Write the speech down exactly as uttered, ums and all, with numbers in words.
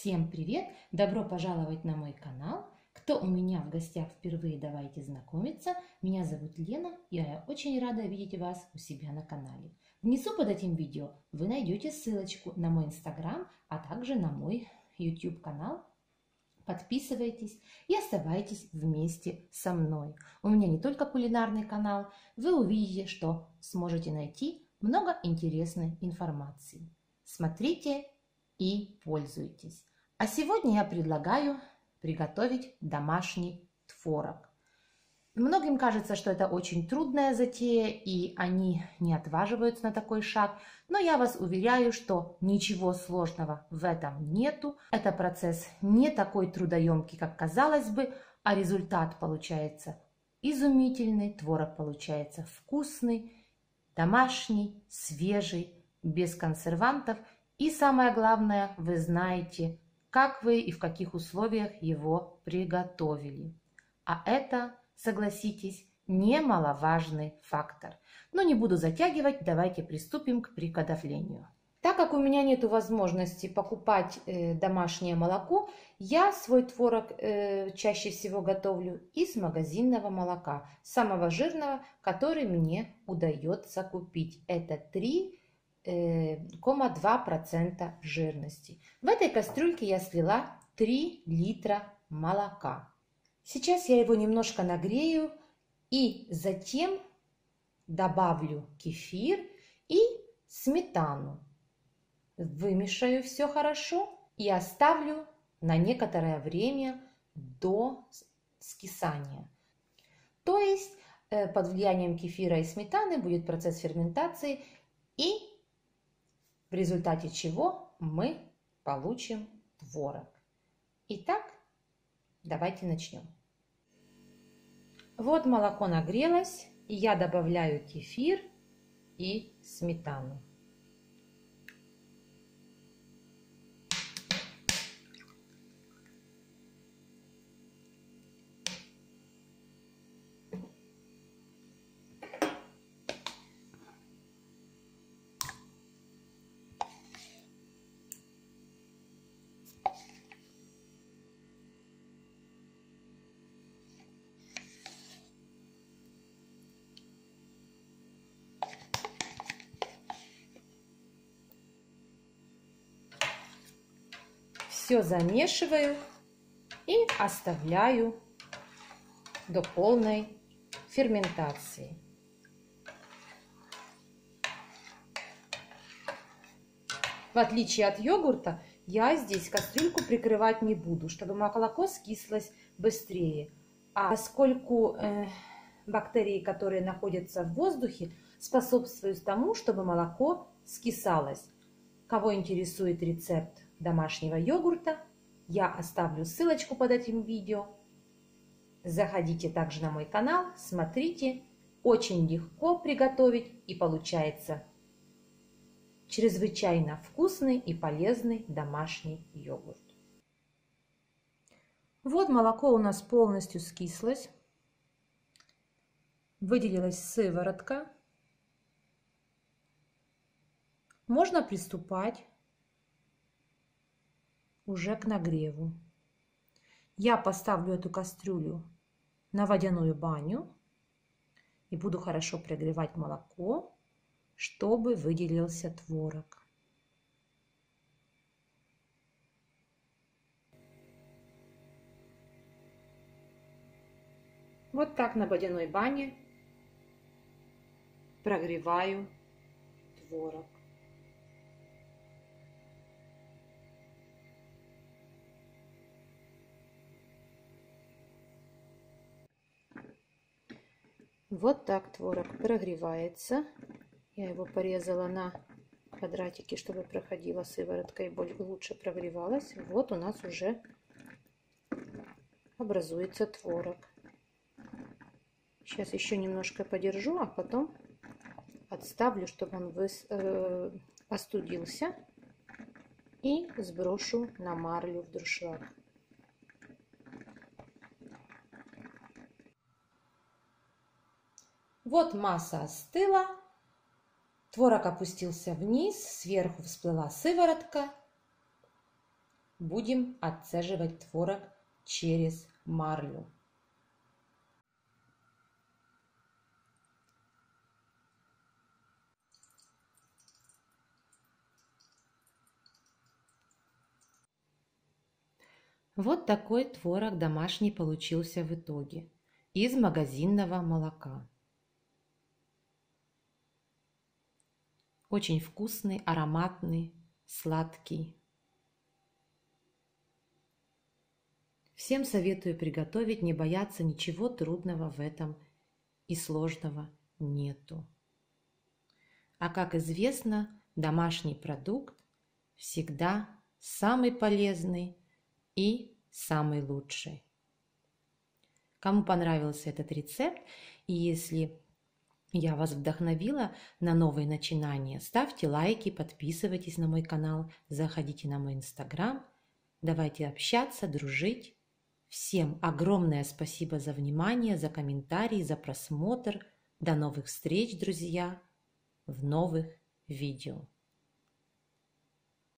Всем привет! Добро пожаловать на мой канал! Кто у меня в гостях впервые, давайте знакомиться. Меня зовут Лена, и я очень рада видеть вас у себя на канале. Внизу под этим видео вы найдете ссылочку на мой инстаграм, а также на мой YouTube канал. Подписывайтесь и оставайтесь вместе со мной. У меня не только кулинарный канал, вы увидите, что сможете найти много интересной информации. Смотрите и пользуйтесь. А сегодня я предлагаю приготовить домашний творог. Многим кажется, что это очень трудная затея, и они не отваживаются на такой шаг. Но я вас уверяю, что ничего сложного в этом нету. Это процесс не такой трудоемкий, как казалось бы, а результат получается изумительный. Творог получается вкусный, домашний, свежий, без консервантов. И самое главное, вы знаете, как вы и в каких условиях его приготовили. А это, согласитесь, немаловажный фактор. Но не буду затягивать, давайте приступим к приготовлению. Так как у меня нет возможности покупать э, домашнее молоко, я свой творог э, чаще всего готовлю из магазинного молока, самого жирного, который мне удается купить. Это три целых две десятых процента жирности. В этой кастрюльке я слила три литра молока. Сейчас я его немножко нагрею и затем добавлю кефир и сметану. Вымешаю все хорошо и оставлю на некоторое время до скисания. То есть под влиянием кефира и сметаны будет процесс ферментации, и в результате чего мы получим творог. Итак, давайте начнем. Вот молоко нагрелось, и я добавляю кефир и сметану. Все замешиваю и оставляю до полной ферментации. В отличие от йогурта, я здесь кастрюльку прикрывать не буду, чтобы молоко скислось быстрее. А поскольку э, бактерии, которые находятся в воздухе, способствуют тому, чтобы молоко скисалось. Кого интересует рецепт домашнего йогурта, я оставлю ссылочку под этим видео. Заходите также на мой канал, смотрите. Очень легко приготовить, и получается чрезвычайно вкусный и полезный домашний йогурт. Вот молоко у нас полностью скислось. Выделилась сыворотка. Можно приступать уже к нагреву. Я поставлю эту кастрюлю на водяную баню и буду хорошо прогревать молоко, чтобы выделился творог. Вот так на водяной бане прогреваю творог. Вот так творог прогревается. Я его порезала на квадратики, чтобы проходила сыворотка и более лучше прогревалась. Вот у нас уже образуется творог. Сейчас еще немножко подержу, а потом отставлю, чтобы он выс... э... остудился, и сброшу на марлю в дуршлаг. Вот масса остыла, творог опустился вниз, сверху всплыла сыворотка. Будем отцеживать творог через марлю. Вот такой творог домашний получился в итоге из магазинного молока. Очень вкусный, ароматный, сладкий. Всем советую приготовить, не бояться, ничего трудного в этом и сложного нету. А как известно, домашний продукт всегда самый полезный и самый лучший. Кому понравился этот рецепт, и если я вас вдохновила на новые начинания, ставьте лайки, подписывайтесь на мой канал, заходите на мой инстаграм, давайте общаться, дружить. Всем огромное спасибо за внимание, за комментарии, за просмотр. До новых встреч, друзья, в новых видео.